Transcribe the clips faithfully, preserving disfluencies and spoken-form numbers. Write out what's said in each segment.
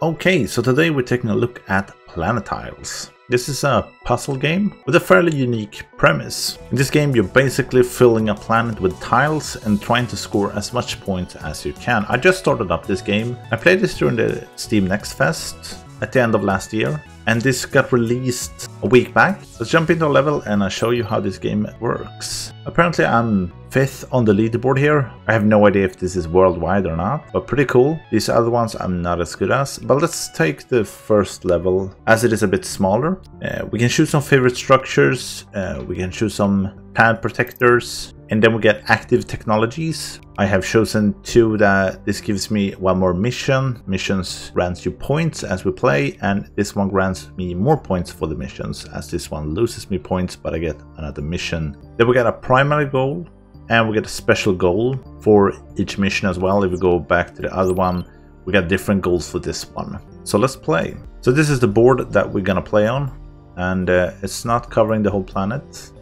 Okay, so today we're taking a look at Planetiles. This is a puzzle game with a fairly unique premise. In this game you're basically filling a planet with tiles and trying to score as much points as you can. I just started up this game. I played this during the Steam Next Fest at the end of last year, and this got released a week back. Let's jump into a level and I'll show you how this game works. Apparently I'm fifth on the leaderboard here. I have no idea if this is worldwide or not, but pretty cool. These other ones I'm not as good as, but let's take the first level as it is a bit smaller. Uh, we can choose some favorite structures, uh, we can choose some planet protectors, and then we get active technologies. I have chosen two. That this gives me one more mission. Missions grants you points as we play, and this one grants me more points for the missions, as this one loses me points, but I get another mission. Then we get a primary goal, and we get a special goal for each mission as well. If we go back to the other one, we got different goals for this one. So let's play. So this is the board that we're gonna play on, and uh, it's not covering the whole planet.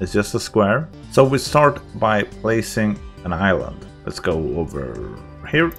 It's just a square. So we start by placing an island. Let's go over here.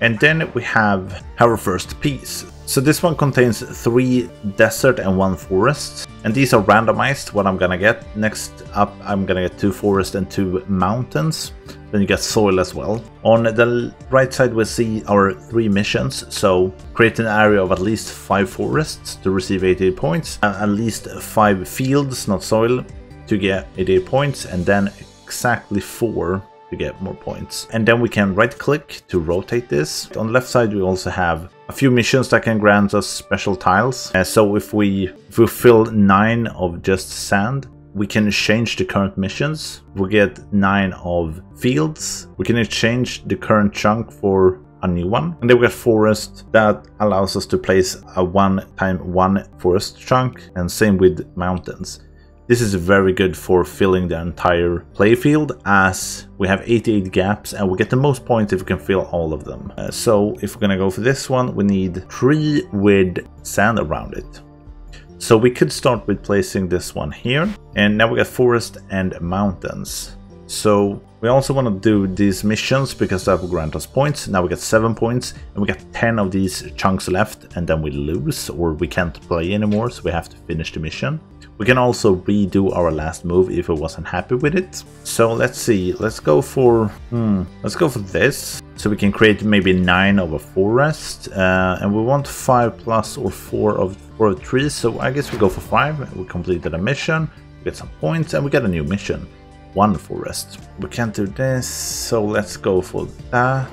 And then we have our first piece. So this one contains three desert and one forest. And these are randomized what I'm gonna get. Next up I'm gonna get two forests and two mountains. Then you get soil as well. On the right side we see our three missions. So create an area of at least five forests to receive eighty points. Uh, at least five fields, not soil, to get eighty points, and then exactly four to get more points. And then we can right click to rotate this. On the left side we also have a few missions that can grant us special tiles. And so if we, if we fill nine of just sand, we can change the current missions. We get nine of fields. We can exchange the current chunk for a new one. And then we got forest that allows us to place a one time one forest chunk, and same with mountains. This is very good for filling the entire playfield, as we have eighty-eight gaps and we get the most points if we can fill all of them. Uh, so if we're gonna go for this one, we need tree with sand around it. So we could start with placing this one here. And now we got forest and mountains. So we also want to do these missions because that will grant us points. Now we get seven points and we get ten of these chunks left, and then we lose or we can't play anymore, so we have to finish the mission. We can also redo our last move if we wasn't happy with it. So let's see, let's go for, hmm, let's go for this. So we can create maybe nine of a forest, uh, and we want five plus or four of, four of trees. So I guess we go for five. We completed a mission, we get some points, and we get a new mission, one forest. We can't do this, so let's go for that.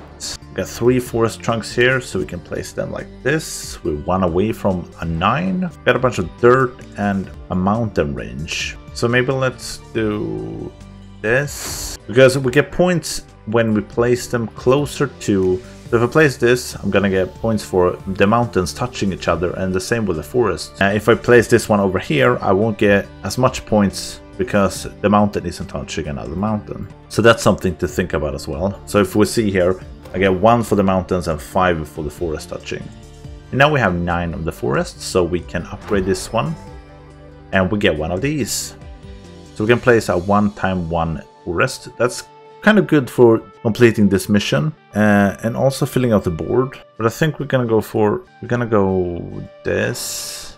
We got three forest trunks here, so we can place them like this. We're one away from a nine. We got a bunch of dirt and a mountain range. So maybe let's do this, because we get points when we place them closer to. So if I place this, I'm gonna get points for the mountains touching each other, and the same with the forest. Uh, if I place this one over here, I won't get as much points because the mountain isn't touching another mountain. So that's something to think about as well. So if we see here, I get one for the mountains and five for the forest touching. And now we have nine of the forest, so we can upgrade this one. And we get one of these. So we can place a one time one forest. That's kind of good for completing this mission, uh, and also filling out the board. But I think we're gonna go for, we're gonna go this.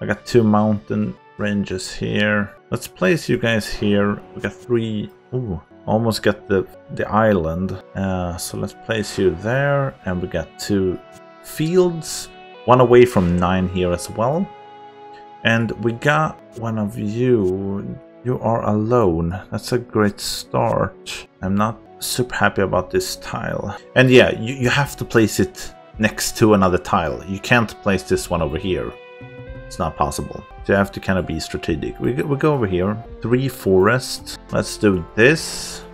I got two mountain ranges here. Let's place you guys here. We got three. Ooh, almost got the the island. Uh, so let's place you there, and we got two fields, one away from nine here as well. And we got one of you. You are alone. That's a great start. I'm not super happy about this tile. And yeah, you, you have to place it next to another tile. You can't place this one over here. It's not possible. So you have to kind of be strategic. We, we go over here. Three forests. Let's do this.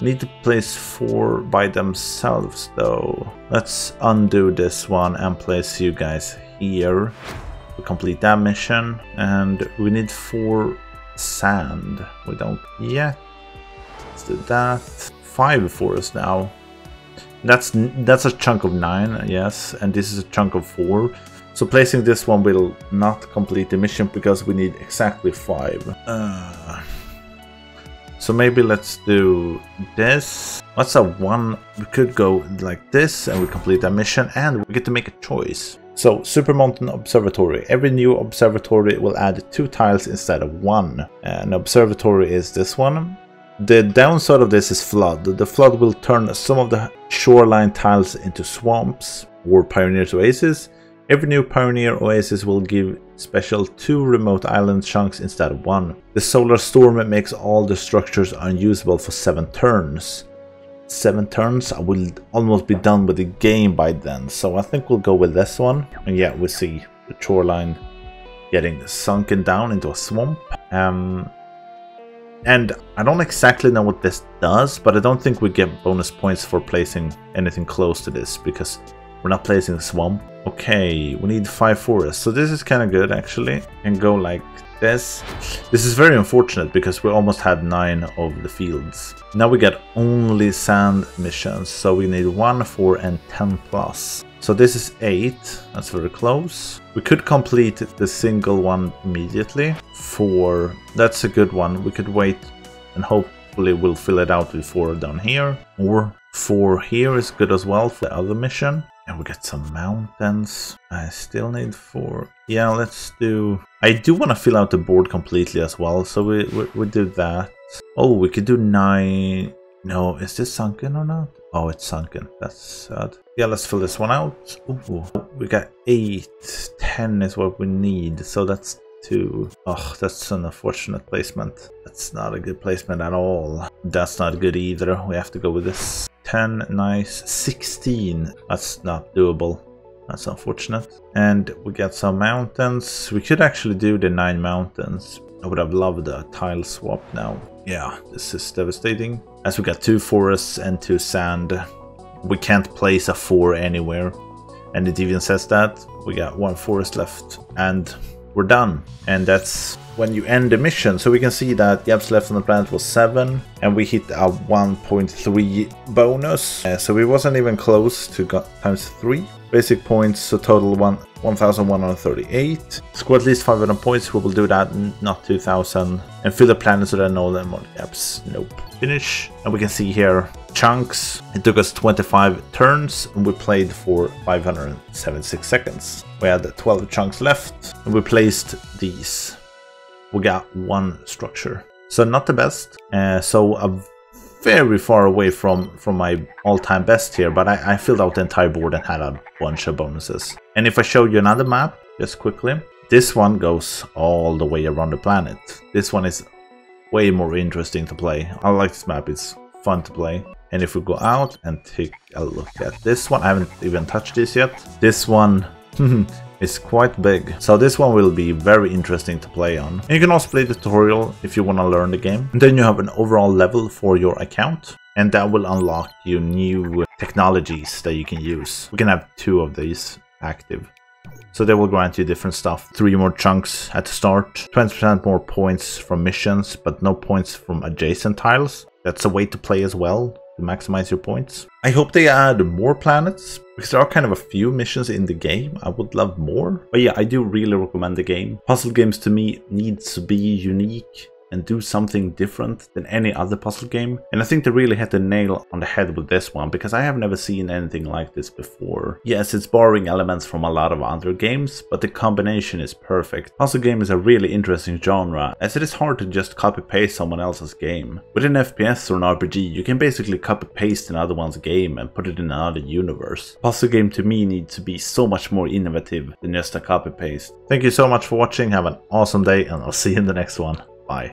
Need to place four by themselves though. Let's undo this one and place you guys here. We complete that mission. And we need four sand. We don't yet. Let's do that. Five forests now. That's that's a chunk of nine, yes, and this is a chunk of four. So placing this one will not complete the mission because we need exactly five. Uh, So maybe let's do this. What's a one? We could go like this and we complete that mission and we get to make a choice. So Supermountain Observatory. Every new observatory will add two tiles instead of one. An observatory is this one. The downside of this is flood. The flood will turn some of the shoreline tiles into swamps or Pioneer's Oasis. Every new Pioneer Oasis will give special two remote island chunks instead of one. The Solar Storm makes all the structures unusable for seven turns. Seven turns? I will almost be done with the game by then, so I think we'll go with this one. And yeah, we see the shoreline getting sunken down into a swamp. Um, and I don't exactly know what this does, but I don't think we get bonus points for placing anything close to this, because we're not placing the swamp. Okay, we need five forests, so this is kind of good actually. And go like this. This is very unfortunate because we almost had nine of the fields. Now we get only sand missions, so we need one, four, and ten plus. So this is eight. That's very close. We could complete the single one immediately. Four. That's a good one. We could wait and hopefully we'll fill it out before down here. Or four here is good as well for the other mission. And we get some mountains. I still need four. Yeah, let's do... I do want to fill out the board completely as well, so we, we, we do that. Oh, we could do nine... No, is this sunken or not? Oh, it's sunken. That's sad. Yeah, let's fill this one out. Ooh, we got eight. Ten is what we need, so that's two. Oh, that's an unfortunate placement. That's not a good placement at all. That's not good either. We have to go with this. ten, nice. sixteen, that's not doable. That's unfortunate. And we get some mountains. We could actually do the nine mountains. I would have loved a tile swap now. Yeah, this is devastating. As we got two forests and two sand, we can't place a four anywhere, and it even says that we got one forest left and we're done. And that's when you end the mission. So we can see that Yab's left on the planet was seven and we hit a one point three bonus. Uh, so we wasn't even close to got times three. Basic points, so total one thousand one hundred thirty-eight. Score at least five hundred points, we will do that, not two thousand. And fill the planet so there are no more gaps. Nope. Finish. And we can see here chunks. It took us twenty-five turns and we played for five hundred seventy-six seconds. We had twelve chunks left and we placed these. We got one structure, so not the best. Uh, so I'm very far away from from my all-time best here, but I, I filled out the entire board and had a bunch of bonuses. And if I show you another map, just quickly, this one goes all the way around the planet. This one is way more interesting to play. I like this map; it's fun to play. And if we go out and take a look at this one, I haven't even touched this yet. This one. It's quite big, so this one will be very interesting to play on. And you can also play the tutorial if you want to learn the game. And then you have an overall level for your account, and that will unlock you new technologies that you can use. We can have two of these active, so they will grant you different stuff. Three more chunks at the start, twenty percent more points from missions, but no points from adjacent tiles. That's a way to play as well, to maximize your points. I hope they add more planets, because there are kind of a few missions in the game. I would love more. But yeah, I do really recommend the game. Puzzle games to me needs to be unique and do something different than any other puzzle game. And I think they really hit the nail on the head with this one, because I have never seen anything like this before. Yes, it's borrowing elements from a lot of other games, but the combination is perfect. Puzzle game is a really interesting genre, as it is hard to just copy-paste someone else's game. With an F P S or an R P G, you can basically copy-paste another one's game and put it in another universe. Puzzle game to me needs to be so much more innovative than just a copy-paste. Thank you so much for watching, have an awesome day, and I'll see you in the next one.